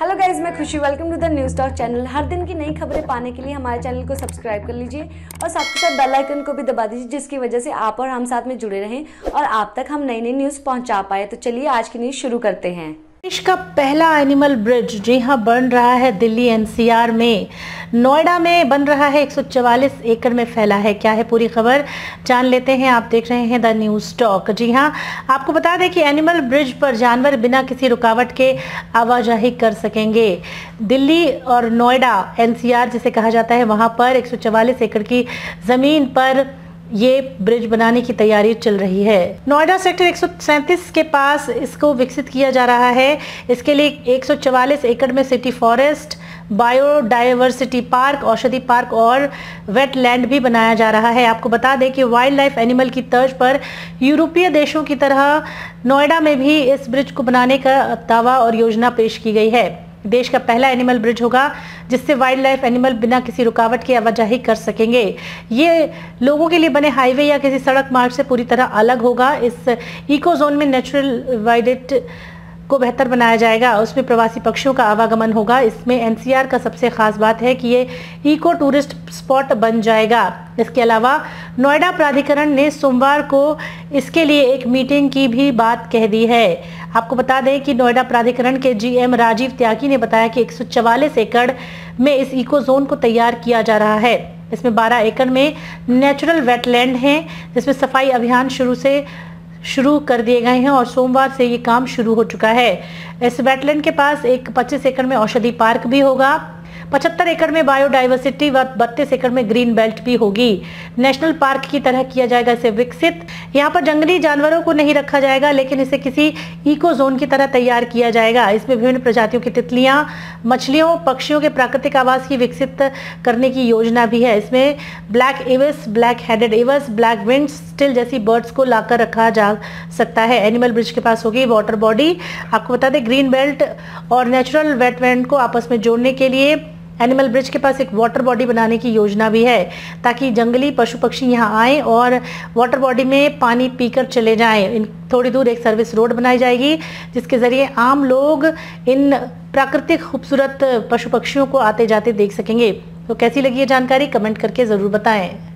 Hello guys, मैं Khushi. Welcome to the news talk channel. हर दिन की नई खबरें पाने के लिए हमारे चैनल को सब्सक्राइब कर लीजिए और साथ ही साथ बेल आइकन को भी दबा दीजिए, जिसकी वजह से आप और हम साथ में जुड़े रहें और आप तक हम नई नई न्यूज़ पहुंचा पाए। तो चलिए आज की न्यूज़ शुरू करते हैं। देश का पहला एनिमल ब्रिज जी हां बन रहा है दिल्ली एनसीआर में, नोएडा में बन रहा है। 144 एकड़ में फैला है। क्या है पूरी खबर जान लेते हैं। आप देख रहे हैं द न्यूज़ टॉक। जी हां, आपको बता दें कि एनिमल ब्रिज पर जानवर बिना किसी रुकावट के आवाजाही कर सकेंगे। दिल्ली और नोएडा एनसीआर जिसे कहा जाता है, वहाँ पर 144 एकड़ की ज़मीन पर ये ब्रिज बनाने की तैयारी चल रही है। नोएडा सेक्टर 137 के पास इसको विकसित किया जा रहा है। इसके लिए 144 एकड़ में सिटी फॉरेस्ट, बायोडायवर्सिटी पार्क, औषधि पार्क और वेटलैंड भी बनाया जा रहा है। आपको बता दें कि वाइल्ड लाइफ एनिमल की तर्ज पर यूरोपीय देशों की तरह नोएडा में भी इस ब्रिज को बनाने का दावा और योजना पेश की गई है। देश का पहला एनिमल ब्रिज होगा जिससे वाइल्ड लाइफ एनिमल बिना किसी रुकावट के आवाजाही कर सकेंगे। ये लोगों के लिए बने हाईवे या किसी सड़क मार्ग से पूरी तरह अलग होगा। इस इको जोन में नेचुरल वाइडेट को बेहतर बनाया जाएगा। उसमें प्रवासी पक्षियों का आवागमन होगा। इसमें एनसीआर का सबसे खास बात है कि ये इको टूरिस्ट स्पॉट बन जाएगा। इसके अलावा नोएडा प्राधिकरण ने सोमवार को इसके लिए एक मीटिंग की भी बात कह दी है। आपको बता दें कि नोएडा प्राधिकरण के जीएम राजीव त्यागी ने बताया कि 144 एकड़ में इस इको जोन को तैयार किया जा रहा है। इसमें 12 एकड़ में नेचुरल वेटलैंड है, जिसमें सफाई अभियान शुरू कर दिए गए हैं और सोमवार से ये काम शुरू हो चुका है। इस वेटलैंड के पास एक 25 एकड़ में औषधि पार्क भी होगा, 75 एकड़ में बायोडायवर्सिटी व 32 एकड़ में ग्रीन बेल्ट भी होगी। नेशनल पार्क की तरह किया जाएगा इसे विकसित। यहाँ पर जंगली जानवरों को नहीं रखा जाएगा, लेकिन इसे किसी इको जोन की तरह तैयार किया जाएगा। इसमें विभिन्न प्रजातियों की तितलियाँ, मछलियों, पक्षियों के प्राकृतिक आवास की विकसित करने की योजना भी है। इसमें black ibis, black headed ibis, black winged stilt जैसी बर्ड्स को लाकर रखा जा सकता है। एनिमल ब्रिज के पास होगी वाटर बॉडी। आपको बता दें, ग्रीन बेल्ट और नेचुरल वेटलैंड को आपस में जोड़ने के लिए एनिमल ब्रिज के पास एक वाटर बॉडी बनाने की योजना भी है, ताकि जंगली पशु पक्षी यहाँ आएँ और वाटर बॉडी में पानी पीकर चले जाएं। थोड़ी दूर एक सर्विस रोड बनाई जाएगी, जिसके ज़रिए आम लोग इन प्राकृतिक खूबसूरत पशु पक्षियों को आते जाते देख सकेंगे। तो कैसी लगी ये जानकारी, कमेंट करके ज़रूर बताएं।